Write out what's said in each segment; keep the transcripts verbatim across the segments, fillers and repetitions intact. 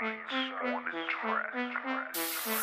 on the track, track, track,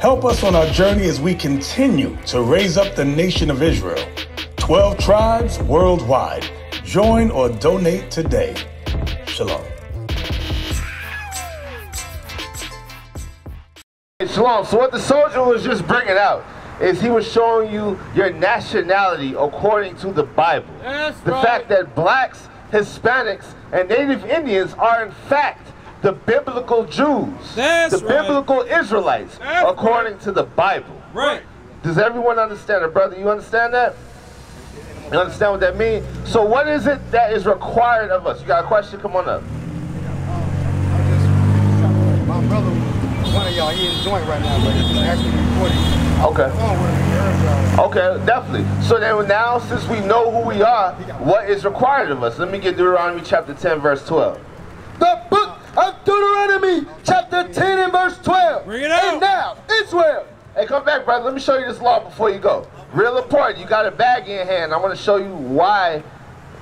Help us on our journey as we continue to raise up the nation of Israel. twelve tribes worldwide. Join or donate today. Shalom. Shalom. So what the soldier was just bringing out is he was showing you your nationality according to the Bible. That's the right. Fact that blacks, Hispanics, and Native Indians are in fact the biblical Jews, That's the right. biblical Israelites, That's according right. to the Bible. Right. Does everyone understand it, brother? You understand that? You understand what that means? So what is it that is required of us? You got a question? Come on up. My brother, one of y'all, he in joint right now, but he's actually recording. Okay. Okay, definitely. So then now, since we know who we are, what is required of us? Let me get Deuteronomy chapter ten, verse twelve. The book of Deuteronomy chapter ten and verse twelve. Bring it out. And now, Israel. Hey, come back, brother. Let me show you this law before you go. Real important. You got a bag in your hand. I want to show you why,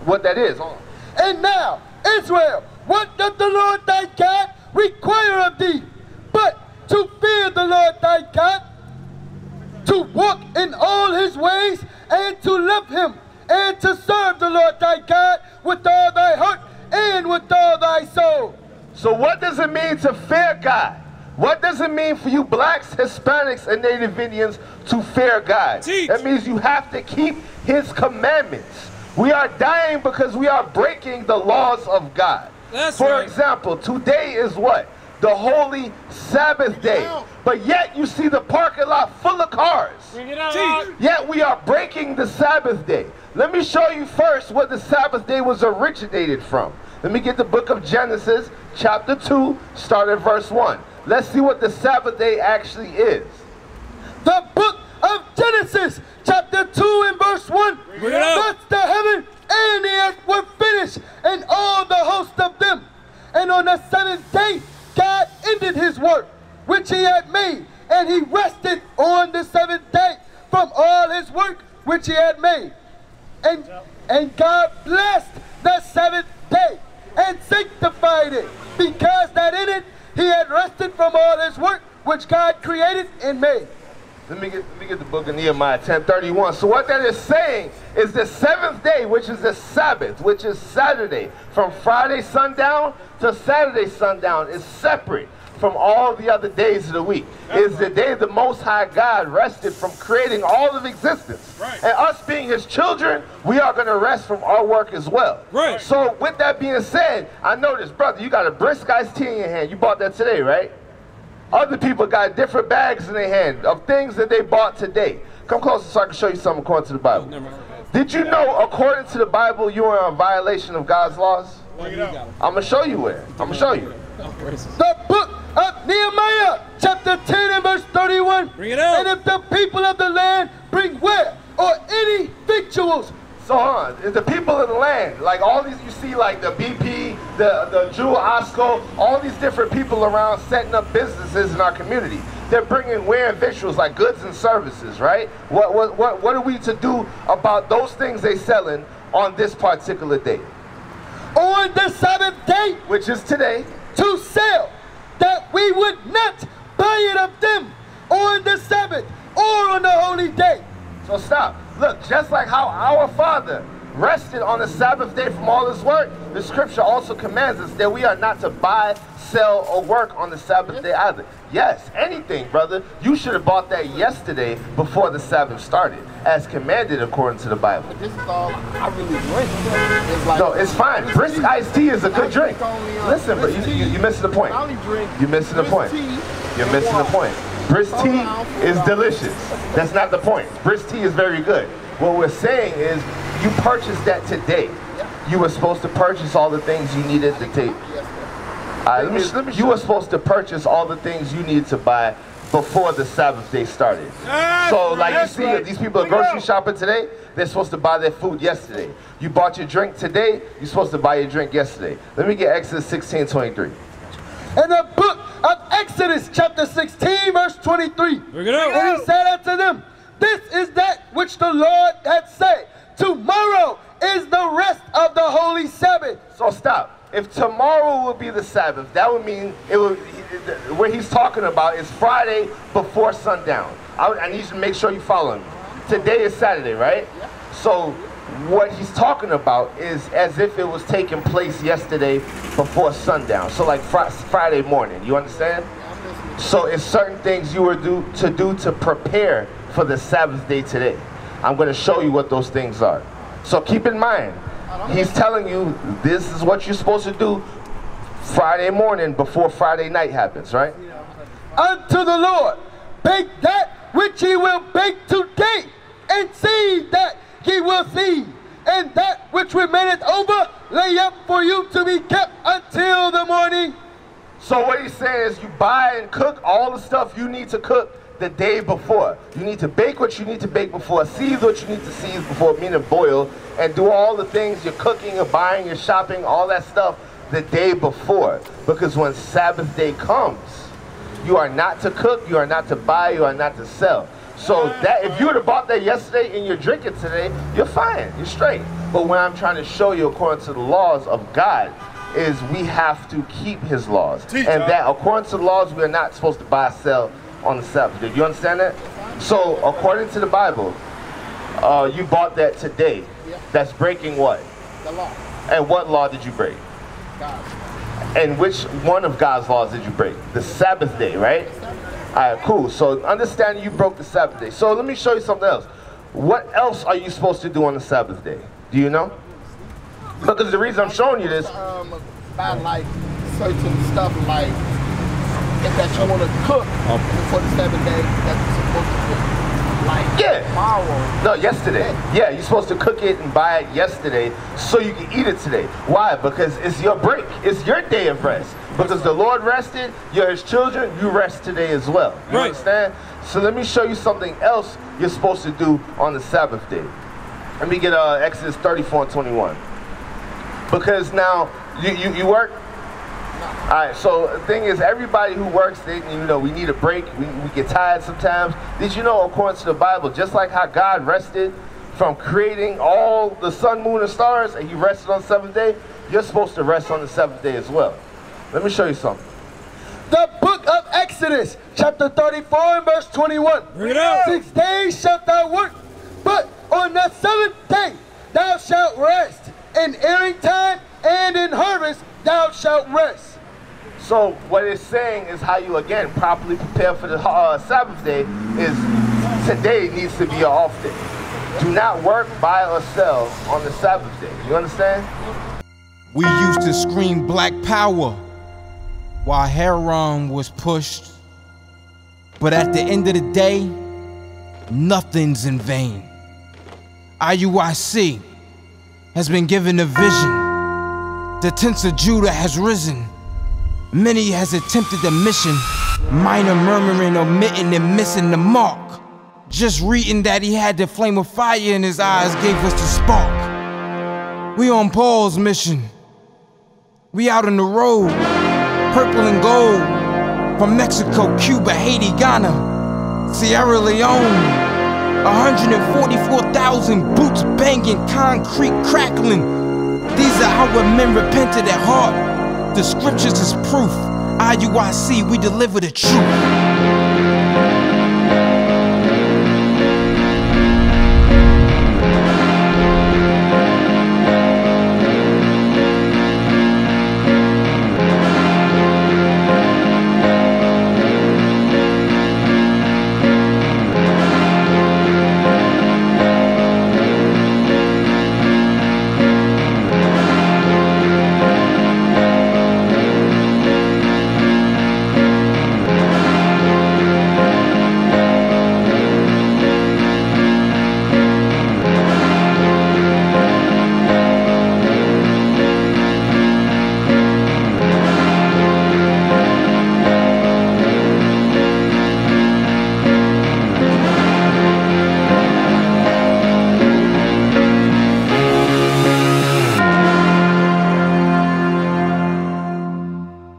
what that is. Hold on. And now, Israel, what doth the Lord thy God require of thee, but to fear the Lord thy God, to walk in all his ways, and to love him, and to serve the Lord thy God with all thy heart and with all thy soul. So what does it mean to fear God? What does it mean for you blacks, Hispanics, and Native Indians to fear God? Teach. That means you have to keep his commandments. We are dying because we are breaking the laws of God. That's for right. example, today is what? The holy Sabbath day. But yet you see the parking lot full of cars. Bring it out. Yet we are breaking the Sabbath day. Let me show you first what the Sabbath day was originated from. Let me get the book of Genesis, chapter two, start at verse one. Let's see what the Sabbath day actually is. The book of Genesis, chapter two and verse one. Thus the heaven and the earth were finished, and all the host of them. And on the seventh day, God ended his work, which he had made, and he rested on the seventh day from all his work, which he had made. And, and God blessed the seventh day and sanctified it, because that in it he had rested from all his work which God created and made. Let me get, let me get the book of Nehemiah ten thirty-one. So what that is saying is the seventh day, which is the Sabbath, which is Saturday, from Friday sundown to Saturday sundown, is separate from all the other days of the week. It's the day the Most High God rested from creating all of existence. Right. And us being his children, we are going to rest from our work as well. Right. So with that being said, I noticed, brother, you got a Brisk iced tea in your hand. You bought that today, right? Other people got different bags in their hand of things that they bought today. Come closer so I can show you something according to the Bible. Did you know, according to the Bible, you are in violation of God's laws? I'm going to show you where. I'm going to show you. The book of Nehemiah, chapter ten and verse thirty-one. Bring it out. And if the people of the land bring ware or any victuals. So on. Huh, the people of the land, like all these, you see, like the B P, the, the Jew, Osco, all these different people around setting up businesses in our community. They're bringing ware and victuals, like goods and services, right? What, what, what, what are we to do about those things they selling on this particular day? On the Sabbath day, which is today, to sell, that we would not buy it of them on the Sabbath or on the holy day. So stop. Look, just like how our Father rested on the Sabbath day from all his work, the scripture also commands us that we are not to buy, sell or work on the Sabbath day either. Yes, anything, brother. You should have bought that yesterday before the Sabbath started, as commanded according to the Bible. But this is all I really drink. It's like, no, it's fine. Brisk iced tea is a good drink. Listen, but you, you, you're missing the point. You're missing the point. You're missing the point. Brisk tea is delicious. That's not the point. Brisk tea is very good. What we're saying is you purchased that today. You were supposed to purchase all the things you needed to take. Right, let me, let me you were supposed to purchase all the things you needed to buy before the Sabbath day started. That's so like you see, right. These people are grocery shopping today, they're supposed to buy their food yesterday. You bought your drink today, you're supposed to buy your drink yesterday. Let me get Exodus sixteen twenty-three. In the book of Exodus chapter sixteen verse twenty-three. Look it up. And he said unto them, this is that which the Lord hath said, tomorrow is the rest of the holy Sabbath. So stop. If tomorrow would be the Sabbath, that would mean it would, what he's talking about is Friday before sundown. I, I need you to make sure you follow me. Today is Saturday, right? So what he's talking about is as if it was taking place yesterday before sundown. So like fr Friday morning, you understand? So it's certain things you were do, to do to prepare for the Sabbath day today. I'm going to show you what those things are. So keep in mind, he's telling you this is what you're supposed to do Friday morning before Friday night happens, right? Unto the Lord, bake that which ye will bake today, and seed that ye will seed, and that which remaineth over lay up for you to be kept until the morning. So what he's saying is you buy and cook all the stuff you need to cook the day before. You need to bake what you need to bake before, seethe what you need to seethe before, meaning boil, and do all the things you're cooking, you're buying, you're shopping, all that stuff the day before. Because when Sabbath day comes, you are not to cook, you are not to buy, you are not to sell. So that if you would have bought that yesterday and you're drinking today, you're fine, you're straight. But what I'm trying to show you according to the laws of God is we have to keep his laws. And that according to the laws, we are not supposed to buy, sell, on the Sabbath. Did you understand that? So according to the Bible, uh, you bought that today. That's breaking what? The law. And what law did you break? God's. And which one of God's laws did you break? The Sabbath day, right? All right, cool. So understand you broke the Sabbath day. So let me show you something else. What else are you supposed to do on the Sabbath day? Do you know? Because the reason I'm showing you this, um, by like certain stuff like that you want to cook before the Sabbath day, that you're supposed to cook. Like yeah. tomorrow. No, yesterday. Today. Yeah, you're supposed to cook it and buy it yesterday so you can eat it today. Why? Because it's your break. It's your day of rest. Because the Lord rested, you're his children, you rest today as well. You right. understand? So let me show you something else you're supposed to do on the Sabbath day. Let me get uh, Exodus thirty-four and twenty-one. Because now, you, you, you work. All right, so the thing is, everybody who works, they, you know, we need a break. We, we get tired sometimes. Did you know, according to the Bible, just like how God rested from creating all the sun, moon, and stars, and he rested on the seventh day, you're supposed to rest on the seventh day as well. Let me show you something. The book of Exodus, chapter thirty-four, and verse twenty-one. Read it out. Six days shalt thou work, but on the seventh day thou shalt rest. In airing time and in harvest thou shalt rest. So what it's saying is how you, again, properly prepare for the uh, Sabbath day is today needs to be your off day. Do not work, buy, or sell on the Sabbath day. You understand? We used to scream black power while Haran was pushed. But at the end of the day, nothing's in vain. I U I C has been given a vision. The tents of Judah has risen. Many has attempted the mission, minor murmuring, omitting, and missing the mark. Just reading that he had the flame of fire in his eyes gave us the spark. We on Paul's mission. We out on the road, purple and gold. From Mexico, Cuba, Haiti, Ghana, Sierra Leone. one hundred forty-four thousand boots banging, concrete crackling. These are how men repented at heart. The scriptures is proof. I U I C, we deliver the truth.